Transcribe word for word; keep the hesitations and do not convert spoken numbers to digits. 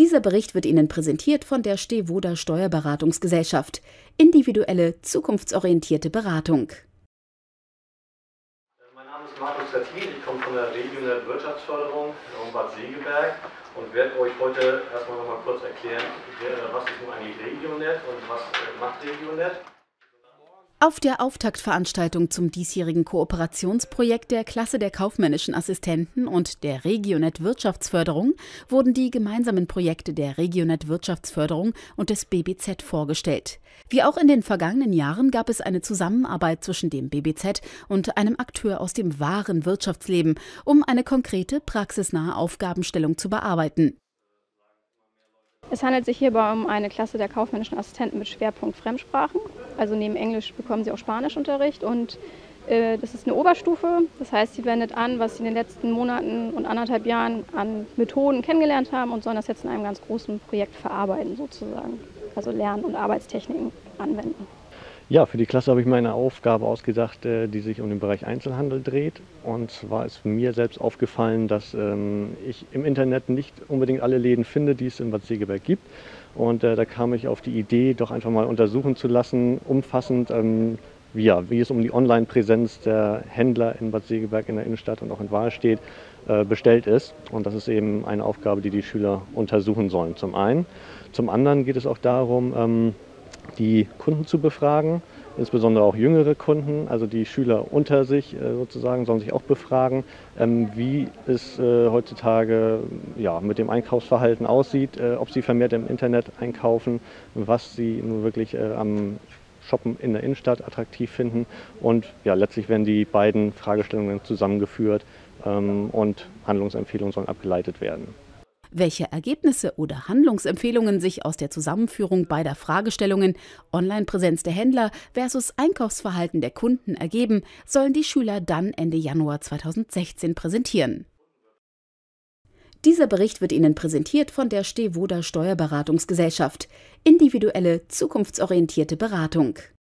Dieser Bericht wird Ihnen präsentiert von der Stevoda Steuerberatungsgesellschaft. Individuelle, zukunftsorientierte Beratung. Mein Name ist Markus Trettin, ich komme von der Regionet Wirtschaftsförderung in Bad Segeberg und werde euch heute erstmal noch mal kurz erklären, was ist nun eigentlich Regionet und was macht Regionet. Auf der Auftaktveranstaltung zum diesjährigen Kooperationsprojekt der Klasse der kaufmännischen Assistenten und der Regionet Wirtschaftsförderung wurden die gemeinsamen Projekte der Regionet Wirtschaftsförderung und des B B Z vorgestellt. Wie auch in den vergangenen Jahren gab es eine Zusammenarbeit zwischen dem B B Z und einem Akteur aus dem wahren Wirtschaftsleben, um eine konkrete, praxisnahe Aufgabenstellung zu bearbeiten. Es handelt sich hierbei um eine Klasse der kaufmännischen Assistenten mit Schwerpunkt Fremdsprachen. Also neben Englisch bekommen sie auch Spanischunterricht und äh, das ist eine Oberstufe. Das heißt, sie wendet an, was sie in den letzten Monaten und anderthalb Jahren an Methoden kennengelernt haben und sollen das jetzt in einem ganz großen Projekt verarbeiten sozusagen. Also Lern- und Arbeitstechniken anwenden. Ja, für die Klasse habe ich mir eine Aufgabe ausgedacht, die sich um den Bereich Einzelhandel dreht. Und zwar ist mir selbst aufgefallen, dass ich im Internet nicht unbedingt alle Läden finde, die es in Bad Segeberg gibt. Und da kam ich auf die Idee, doch einfach mal untersuchen zu lassen, umfassend, wie es um die Online-Präsenz der Händler in Bad Segeberg in der Innenstadt und auch in Wahlstedt bestellt ist. Und das ist eben eine Aufgabe, die die Schüler untersuchen sollen, zum einen. Zum anderen geht es auch darum, die Kunden zu befragen, insbesondere auch jüngere Kunden, also die Schüler unter sich sozusagen, sollen sich auch befragen, wie es heutzutage ja, mit dem Einkaufsverhalten aussieht, ob sie vermehrt im Internet einkaufen, was sie nun wirklich am Shoppen in der Innenstadt attraktiv finden. Und ja, letztlich werden die beiden Fragestellungen zusammengeführt und Handlungsempfehlungen sollen abgeleitet werden. Welche Ergebnisse oder Handlungsempfehlungen sich aus der Zusammenführung beider Fragestellungen Online-Präsenz der Händler versus Einkaufsverhalten der Kunden ergeben, sollen die Schüler dann Ende Januar zweitausendsechzehn präsentieren. Dieser Bericht wird Ihnen präsentiert von der Stevoda Steuerberatungsgesellschaft. Individuelle, zukunftsorientierte Beratung.